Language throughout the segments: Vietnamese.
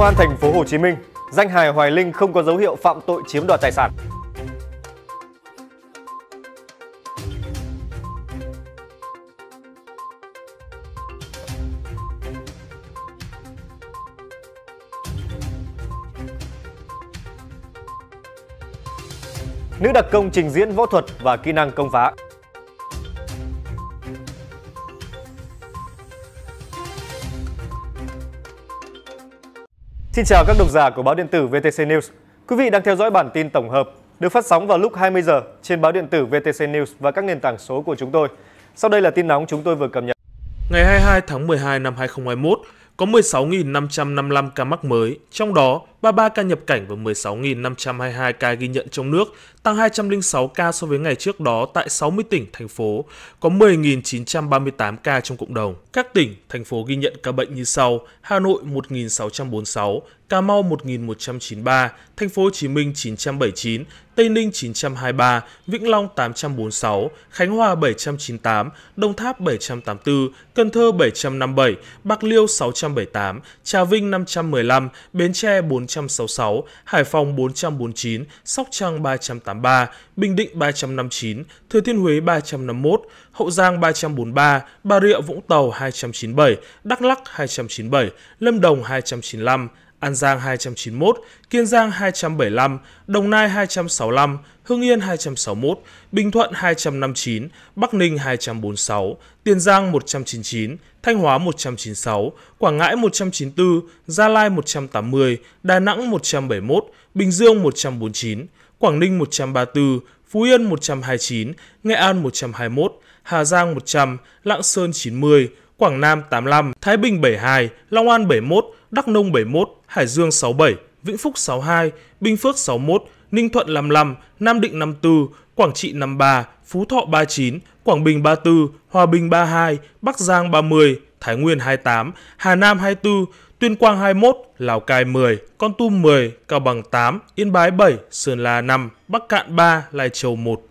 Công an thành phố Hồ Chí Minh, danh hài Hoài Linh không có dấu hiệu phạm tội chiếm đoạt tài sản. Nữ đặc công trình diễn võ thuật và kỹ năng công phá. Xin chào các độc giả của báo điện tử VTC News. Quý vị đang theo dõi bản tin tổng hợp được phát sóng vào lúc 20 giờ trên báo điện tử VTC News và các nền tảng số của chúng tôi. Sau đây là tin nóng chúng tôi vừa cập nhật. Ngày 22 tháng 12 năm 2021, có 16.555 ca mắc mới, trong đó 33 ca nhập cảnh và 16.522 ca ghi nhận trong nước, tăng 206 ca so với ngày trước đó tại 60 tỉnh, thành phố, có 10.938 ca trong cộng đồng. Các tỉnh, thành phố ghi nhận ca bệnh như sau: Hà Nội 1.646, Cà Mau 1.193, Thành phố Hồ Chí Minh 979, Tây Ninh 923, Vĩnh Long 846, Khánh Hòa 798, Đồng Tháp 784, Cần Thơ 757, Bạc Liêu 678, Trà Vinh 515, Bến Tre 466, Hải Phòng 449, Sóc Trăng 383, Bình Định 359, Thừa Thiên Huế 351, Hậu Giang 343, Bà Rịa Vũng Tàu 297, Đắk Lắk 297, Lâm Đồng 295, An Giang 291, Kiên Giang 275, Đồng Nai 265, Hưng Yên 261, Bình Thuận 259, Bắc Ninh 246, Tiền Giang 199, Thanh Hóa 196, Quảng Ngãi 194, Gia Lai 180, Đà Nẵng 171, Bình Dương 149, Quảng Ninh 134, Phú Yên 129, Nghệ An 121, Hà Giang 100, Lạng Sơn 90, Quảng Nam 85, Thái Bình 72, Long An 71, Đắk Nông 71, Hải Dương 67, Vĩnh Phúc 62, Bình Phước 61, Ninh Thuận 55, Nam Định 54, Quảng Trị 53, Phú Thọ 39, Quảng Bình 34, Hòa Bình 32, Bắc Giang 30, Thái Nguyên 28, Hà Nam 24, Tuyên Quang 21, Lào Cai 10, Kon Tum 10, Cao Bằng 8, Yên Bái 7, Sơn La 5, Bắc Cạn 3, Lai Châu 1.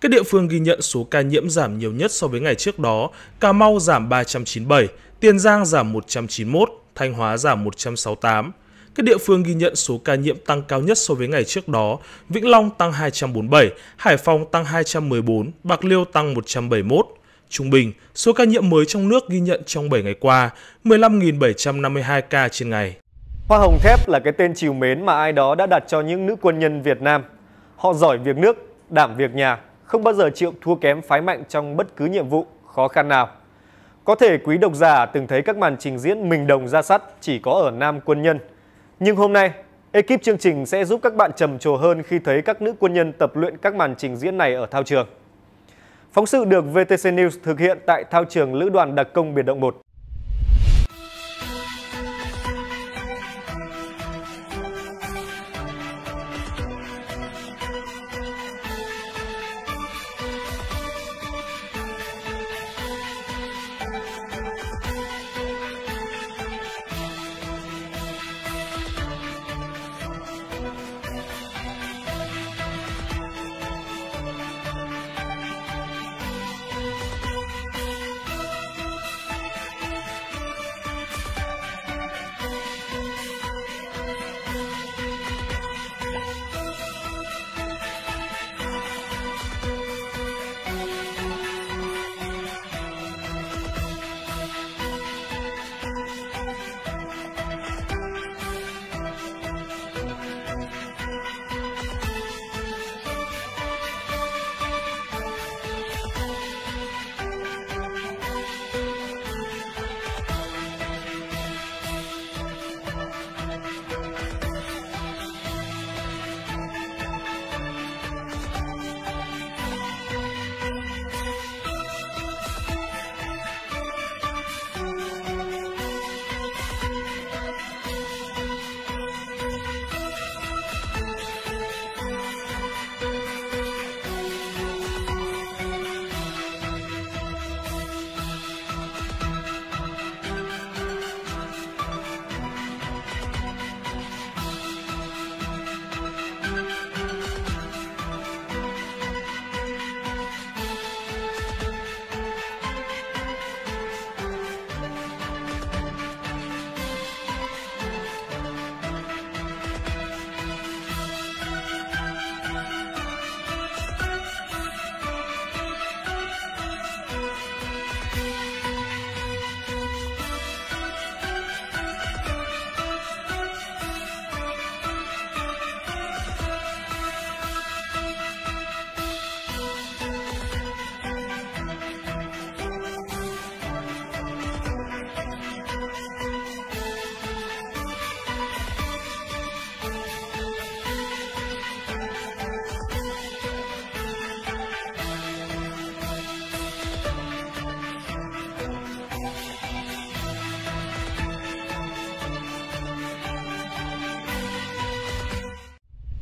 Các địa phương ghi nhận số ca nhiễm giảm nhiều nhất so với ngày trước đó: Cà Mau giảm 397, Tiền Giang giảm 191, Thanh Hóa giảm 168. Các địa phương ghi nhận số ca nhiễm tăng cao nhất so với ngày trước đó: Vĩnh Long tăng 247, Hải Phòng tăng 214, Bạc Liêu tăng 171. Trung bình, số ca nhiễm mới trong nước ghi nhận trong 7 ngày qua, 15.752 ca trên ngày. Hoa hồng thép là cái tên trìu mến mà ai đó đã đặt cho những nữ quân nhân Việt Nam. Họ giỏi việc nước, đảm việc nhà, không bao giờ chịu thua kém phái mạnh trong bất cứ nhiệm vụ khó khăn nào. Có thể quý độc giả từng thấy các màn trình diễn mình đồng ra sắt chỉ có ở nam quân nhân. Nhưng hôm nay, ekip chương trình sẽ giúp các bạn trầm trồ hơn khi thấy các nữ quân nhân tập luyện các màn trình diễn này ở thao trường. Phóng sự được VTC News thực hiện tại thao trường Lữ đoàn Đặc công Biệt động 1.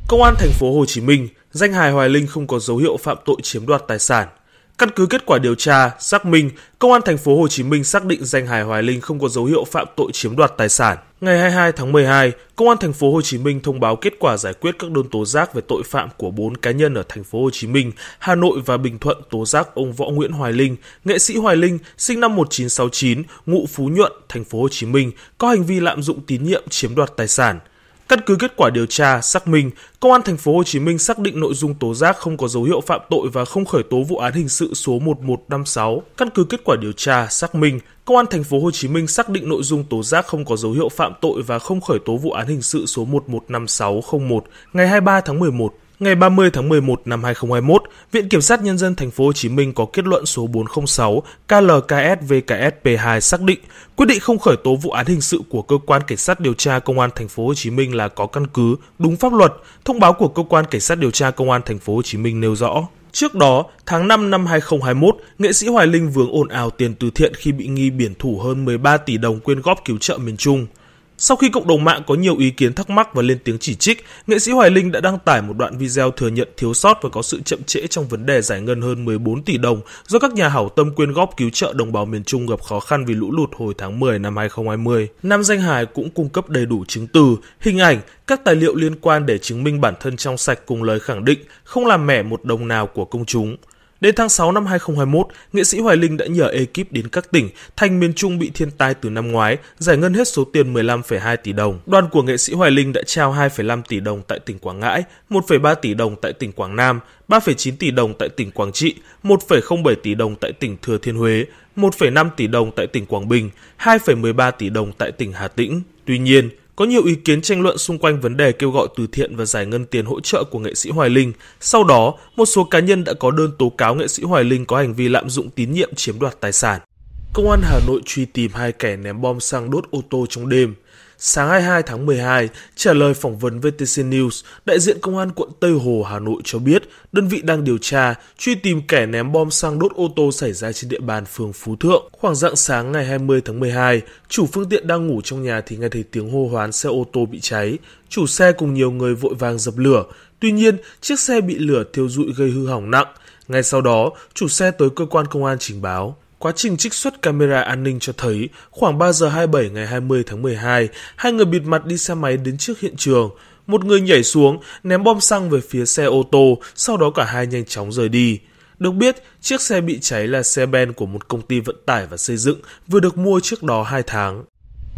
Công an thành phố Hồ Chí Minh, danh hài Hoài Linh không có dấu hiệu phạm tội chiếm đoạt tài sản. Căn cứ kết quả điều tra, xác minh, Công an thành phố Hồ Chí Minh xác định danh hài Hoài Linh không có dấu hiệu phạm tội chiếm đoạt tài sản. Ngày 22 tháng 12, Công an thành phố Hồ Chí Minh thông báo kết quả giải quyết các đơn tố giác về tội phạm của 4 cá nhân ở thành phố Hồ Chí Minh, Hà Nội và Bình Thuận tố giác ông Võ Nguyễn Hoài Linh, nghệ sĩ Hoài Linh, sinh năm 1969, ngụ Phú Nhuận, thành phố Hồ Chí Minh, có hành vi lạm dụng tín nhiệm chiếm đoạt tài sản. Căn cứ kết quả điều tra, xác minh, Công an thành phố Hồ Chí Minh xác định nội dung tố giác không có dấu hiệu phạm tội và không khởi tố vụ án hình sự số 1156. Căn cứ kết quả điều tra, xác minh, Công an thành phố Hồ Chí Minh xác định nội dung tố giác không có dấu hiệu phạm tội và không khởi tố vụ án hình sự số 115601 ngày 23 tháng 11. Ngày 30 tháng 11 năm 2021, Viện Kiểm sát Nhân dân Thành phố Hồ Chí Minh có kết luận số 406 KLKS-VKS-P2 xác định quyết định không khởi tố vụ án hình sự của cơ quan cảnh sát điều tra Công an Thành phố Hồ Chí Minh là có căn cứ, đúng pháp luật. Thông báo của cơ quan cảnh sát điều tra Công an Thành phố Hồ Chí Minh nêu rõ. Trước đó, tháng 5 năm 2021, nghệ sĩ Hoài Linh vướng ồn ào tiền từ thiện khi bị nghi biển thủ hơn 13 tỷ đồng quyên góp cứu trợ miền Trung. Sau khi cộng đồng mạng có nhiều ý kiến thắc mắc và lên tiếng chỉ trích, nghệ sĩ Hoài Linh đã đăng tải một đoạn video thừa nhận thiếu sót và có sự chậm trễ trong vấn đề giải ngân hơn 14 tỷ đồng do các nhà hảo tâm quyên góp cứu trợ đồng bào miền Trung gặp khó khăn vì lũ lụt hồi tháng 10 năm 2020. Nam danh hài cũng cung cấp đầy đủ chứng từ, hình ảnh, các tài liệu liên quan để chứng minh bản thân trong sạch cùng lời khẳng định không làm mẻ một đồng nào của công chúng. Đến tháng 6 năm 2021, nghệ sĩ Hoài Linh đã nhờ ekip đến các tỉnh, thành miền Trung bị thiên tai từ năm ngoái, giải ngân hết số tiền 15,2 tỷ đồng. Đoàn của nghệ sĩ Hoài Linh đã trao 2,5 tỷ đồng tại tỉnh Quảng Ngãi, 1,3 tỷ đồng tại tỉnh Quảng Nam, 3,9 tỷ đồng tại tỉnh Quảng Trị, 1,07 tỷ đồng tại tỉnh Thừa Thiên Huế, 1,5 tỷ đồng tại tỉnh Quảng Bình, 2,13 tỷ đồng tại tỉnh Hà Tĩnh. Tuy nhiên, có nhiều ý kiến tranh luận xung quanh vấn đề kêu gọi từ thiện và giải ngân tiền hỗ trợ của nghệ sĩ Hoài Linh. Sau đó, một số cá nhân đã có đơn tố cáo nghệ sĩ Hoài Linh có hành vi lạm dụng tín nhiệm chiếm đoạt tài sản. Công an Hà Nội truy tìm hai kẻ ném bom xăng đốt ô tô trong đêm. Sáng 22 tháng 12, trả lời phỏng vấn VTC News, đại diện Công an quận Tây Hồ, Hà Nội cho biết đơn vị đang điều tra, truy tìm kẻ ném bom xăng đốt ô tô xảy ra trên địa bàn phường Phú Thượng. Khoảng rạng sáng ngày 20 tháng 12, chủ phương tiện đang ngủ trong nhà thì nghe thấy tiếng hô hoán xe ô tô bị cháy. Chủ xe cùng nhiều người vội vàng dập lửa. Tuy nhiên, chiếc xe bị lửa thiêu rụi gây hư hỏng nặng. Ngay sau đó, chủ xe tới cơ quan công an trình báo. Quá trình trích xuất camera an ninh cho thấy, khoảng 3 giờ 27 ngày 20 tháng 12, hai người bịt mặt đi xe máy đến trước hiện trường. Một người nhảy xuống, ném bom xăng về phía xe ô tô, sau đó cả hai nhanh chóng rời đi. Được biết, chiếc xe bị cháy là xe ben của một công ty vận tải và xây dựng, vừa được mua trước đó 2 tháng.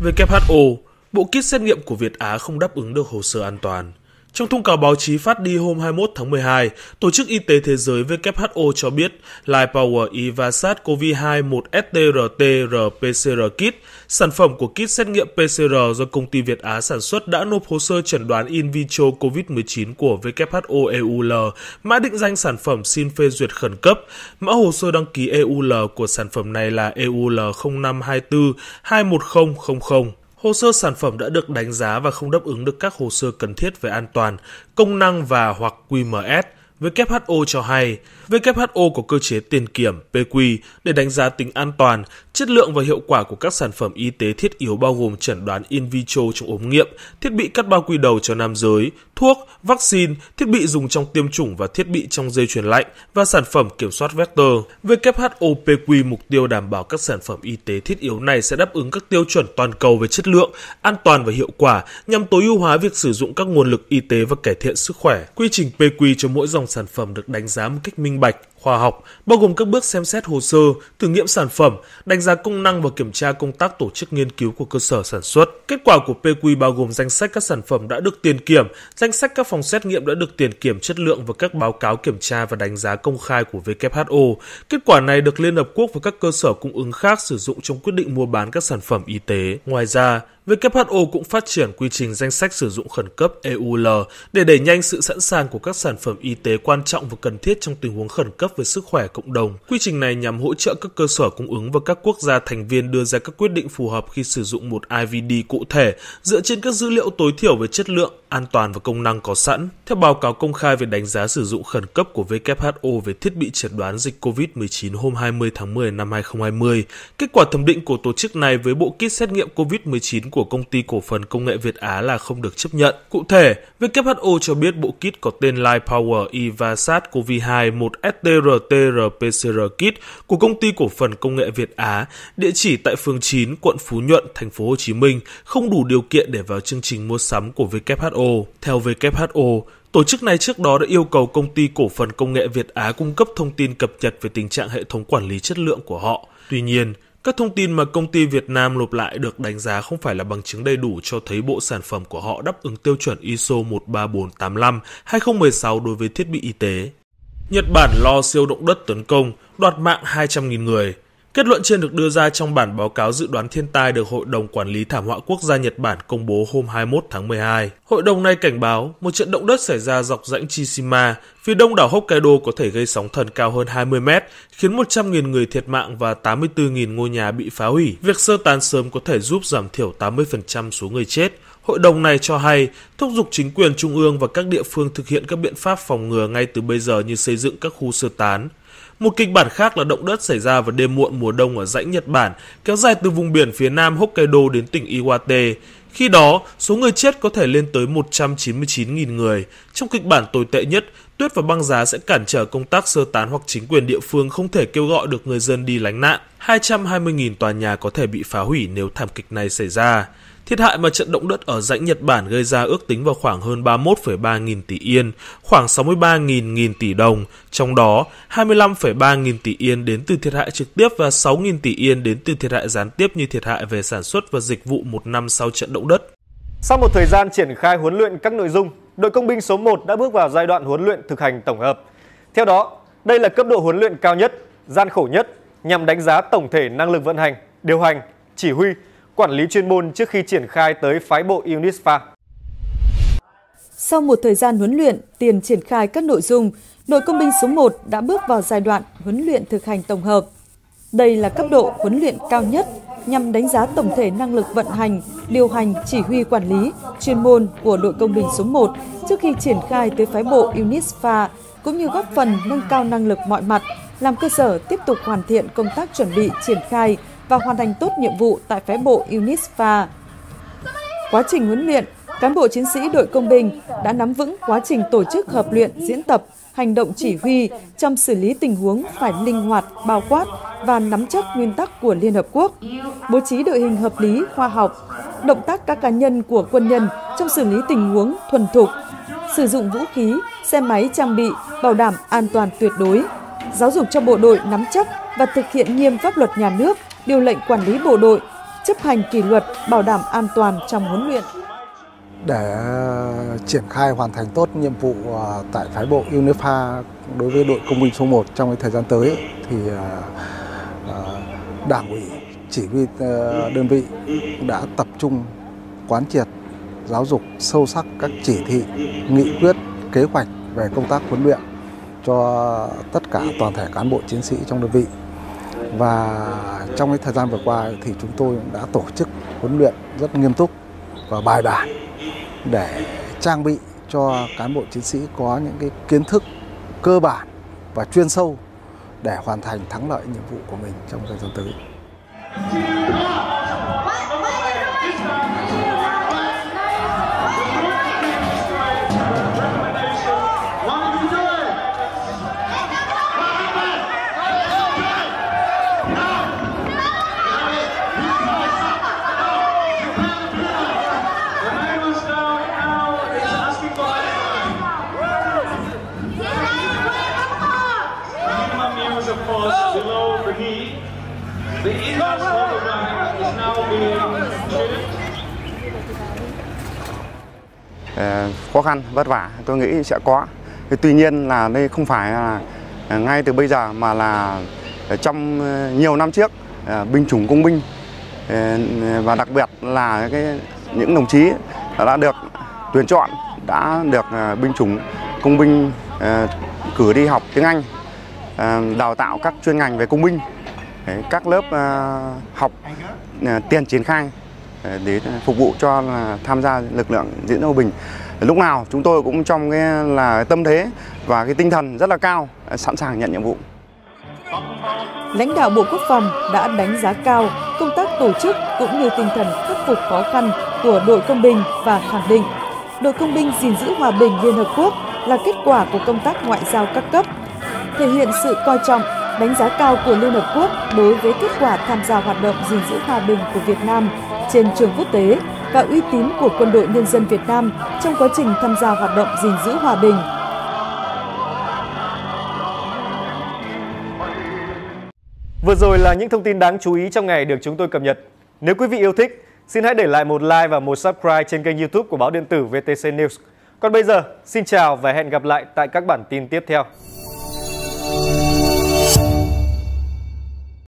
WHO, bộ kit xét nghiệm của Việt Á không đáp ứng được hồ sơ an toàn. Trong thông cáo báo chí phát đi hôm 21 tháng 12, Tổ chức Y tế Thế giới WHO cho biết LightPower iVA SARS-CoV-2 1st RT-rPCR Kit, sản phẩm của kit xét nghiệm PCR do công ty Việt Á sản xuất đã nộp hồ sơ chẩn đoán in vitro COVID-19 của WHO EUL, mã định danh sản phẩm xin phê duyệt khẩn cấp. Mã hồ sơ đăng ký EUL của sản phẩm này là EUL 0524-21000. Hồ sơ sản phẩm đã được đánh giá và không đáp ứng được các hồ sơ cần thiết về an toàn, công năng và hoặc QMS. WHO cho hay, WHO có cơ chế tiền kiểm PQ để đánh giá tính an toàn, chất lượng và hiệu quả của các sản phẩm y tế thiết yếu bao gồm chẩn đoán in vitro trong ống nghiệm, thiết bị cắt bao quy đầu cho nam giới, thuốc, vaccine, thiết bị dùng trong tiêm chủng và thiết bị trong dây chuyền lạnh và sản phẩm kiểm soát vector. WHO PQ mục tiêu đảm bảo các sản phẩm y tế thiết yếu này sẽ đáp ứng các tiêu chuẩn toàn cầu về chất lượng, an toàn và hiệu quả nhằm tối ưu hóa việc sử dụng các nguồn lực y tế và cải thiện sức khỏe. Quy trình PQ cho mỗi dòng sản phẩm được đánh giá một cách minh bạch, khoa học, bao gồm các bước xem xét hồ sơ, thử nghiệm sản phẩm, đánh giá công năng và kiểm tra công tác tổ chức nghiên cứu của cơ sở sản xuất. Kết quả của PQ bao gồm danh sách các sản phẩm đã được tiền kiểm, danh sách các phòng xét nghiệm đã được tiền kiểm chất lượng và các báo cáo kiểm tra và đánh giá công khai của WHO. Kết quả này được Liên Hợp Quốc và các cơ sở cung ứng khác sử dụng trong quyết định mua bán các sản phẩm y tế. Ngoài ra, WHO cũng phát triển quy trình danh sách sử dụng khẩn cấp EUL để đẩy nhanh sự sẵn sàng của các sản phẩm y tế quan trọng và cần thiết trong tình huống khẩn cấp về sức khỏe cộng đồng. Quy trình này nhằm hỗ trợ các cơ sở cung ứng và các quốc gia thành viên đưa ra các quyết định phù hợp khi sử dụng một IVD cụ thể dựa trên các dữ liệu tối thiểu về chất lượng, an toàn và công năng có sẵn. Theo báo cáo công khai về đánh giá sử dụng khẩn cấp của WHO về thiết bị chẩn đoán dịch COVID-19 hôm 20 tháng 10 năm 2020, kết quả thẩm định của tổ chức này với bộ kit xét nghiệm COVID-19 của Công ty Cổ phần Công nghệ Việt Á là không được chấp nhận. Cụ thể, WHO cho biết bộ kit có tên LightPower iVA SARS-CoV-2 1st RT-rPCR Kit của Công ty Cổ phần Công nghệ Việt Á, địa chỉ tại phường 9, quận Phú Nhuận, thành phố Hồ Chí Minh, không đủ điều kiện để vào chương trình mua sắm của WHO. Theo WHO, tổ chức này trước đó đã yêu cầu Công ty Cổ phần Công nghệ Việt Á cung cấp thông tin cập nhật về tình trạng hệ thống quản lý chất lượng của họ. Tuy nhiên, các thông tin mà công ty Việt Nam nộp lại được đánh giá không phải là bằng chứng đầy đủ cho thấy bộ sản phẩm của họ đáp ứng tiêu chuẩn ISO 13485-2016 đối với thiết bị y tế. Nhật Bản lo siêu động đất tấn công, đoạt mạng 200.000 người. Kết luận trên được đưa ra trong bản báo cáo dự đoán thiên tai được Hội đồng Quản lý Thảm họa Quốc gia Nhật Bản công bố hôm 21 tháng 12. Hội đồng này cảnh báo một trận động đất xảy ra dọc rãnh Chishima, phía đông đảo Hokkaido có thể gây sóng thần cao hơn 20 mét, khiến 100.000 người thiệt mạng và 84.000 ngôi nhà bị phá hủy. Việc sơ tán sớm có thể giúp giảm thiểu 80% số người chết. Hội đồng này cho hay, thúc giục chính quyền trung ương và các địa phương thực hiện các biện pháp phòng ngừa ngay từ bây giờ như xây dựng các khu sơ tán. Một kịch bản khác là động đất xảy ra vào đêm muộn mùa đông ở rãnh Nhật Bản, kéo dài từ vùng biển phía nam Hokkaido đến tỉnh Iwate. Khi đó, số người chết có thể lên tới 199.000 người. Trong kịch bản tồi tệ nhất, tuyết và băng giá sẽ cản trở công tác sơ tán hoặc chính quyền địa phương không thể kêu gọi được người dân đi lánh nạn. 220.000 tòa nhà có thể bị phá hủy nếu thảm kịch này xảy ra. Thiệt hại mà trận động đất ở rãnh Nhật Bản gây ra ước tính vào khoảng hơn 31,3 nghìn tỷ Yên, khoảng 63.000 tỷ đồng, trong đó 25,3 nghìn tỷ Yên đến từ thiệt hại trực tiếp và 6.000 tỷ Yên đến từ thiệt hại gián tiếp như thiệt hại về sản xuất và dịch vụ một năm sau trận động đất. Sau một thời gian triển khai huấn luyện các nội dung, đội công binh số 1 đã bước vào giai đoạn huấn luyện thực hành tổng hợp. Theo đó, đây là cấp độ huấn luyện cao nhất, gian khổ nhất nhằm đánh giá tổng thể năng lực vận hành, điều hành, chỉ huy, quản lý chuyên môn trước khi triển khai tới phái bộ UNISFA. Sau một thời gian huấn luyện, tiền triển khai các nội dung, đội công binh số 1 đã bước vào giai đoạn huấn luyện thực hành tổng hợp. Đây là cấp độ huấn luyện cao nhất nhằm đánh giá tổng thể năng lực vận hành, điều hành, chỉ huy quản lý, chuyên môn của đội công binh số 1 trước khi triển khai tới phái bộ UNISFA, cũng như góp phần nâng cao năng lực mọi mặt, làm cơ sở tiếp tục hoàn thiện công tác chuẩn bị triển khai và hoàn thành tốt nhiệm vụ tại phái bộ UNISFA. Quá trình huấn luyện, cán bộ chiến sĩ đội công binh đã nắm vững quá trình tổ chức hợp luyện, diễn tập, hành động chỉ huy trong xử lý tình huống phải linh hoạt, bao quát và nắm chắc nguyên tắc của Liên Hợp Quốc, bố trí đội hình hợp lý, khoa học, động tác các cá nhân của quân nhân trong xử lý tình huống thuần thục, sử dụng vũ khí, xe máy trang bị, bảo đảm an toàn tuyệt đối, giáo dục cho bộ đội nắm chắc và thực hiện nghiêm pháp luật nhà nước, điều lệnh quản lý bộ đội, chấp hành kỷ luật, bảo đảm an toàn trong huấn luyện. Để triển khai hoàn thành tốt nhiệm vụ tại phái bộ UNIFA đối với đội công binh số 1 trong thời gian tới thì Đảng ủy, chỉ huy đơn vị đã tập trung quán triệt, giáo dục sâu sắc các chỉ thị, nghị quyết, kế hoạch về công tác huấn luyện cho tất cả toàn thể cán bộ chiến sĩ trong đơn vị. Và trong thời gian vừa qua thì chúng tôi đã tổ chức huấn luyện rất nghiêm túc và bài bản để trang bị cho cán bộ chiến sĩ có những kiến thức cơ bản và chuyên sâu để hoàn thành thắng lợi nhiệm vụ của mình trong thời gian tới. Khó khăn, vất vả tôi nghĩ sẽ có. Tuy nhiên là đây không phải là ngay từ bây giờ mà là trong nhiều năm trước binh chủng công binh và đặc biệt là những đồng chí đã được tuyển chọn, đã được binh chủng công binh cử đi học tiếng Anh, đào tạo các chuyên ngành về công binh, các lớp học tiền triển khai để phục vụ cho là tham gia lực lượng diễn hòa bình. Lúc nào chúng tôi cũng trong cái là tâm thế và cái tinh thần rất là cao, sẵn sàng nhận nhiệm vụ. Lãnh đạo Bộ Quốc phòng đã đánh giá cao công tác tổ chức cũng như tinh thần khắc phục khó khăn của đội công binh và khẳng định đội công binh gìn giữ hòa bình Liên Hợp Quốc là kết quả của công tác ngoại giao các cấp, thể hiện sự coi trọng, đánh giá cao của Liên Hợp Quốc đối với kết quả tham gia hoạt động gìn giữ hòa bình của Việt Nam trên trường quốc tế và uy tín của Quân đội Nhân dân Việt Nam trong quá trình tham gia hoạt động gìn giữ hòa bình. Vừa rồi là những thông tin đáng chú ý trong ngày được chúng tôi cập nhật. Nếu quý vị yêu thích, xin hãy để lại một like và một subscribe trên kênh YouTube của báo điện tử VTC News. Còn bây giờ, xin chào và hẹn gặp lại tại các bản tin tiếp theo.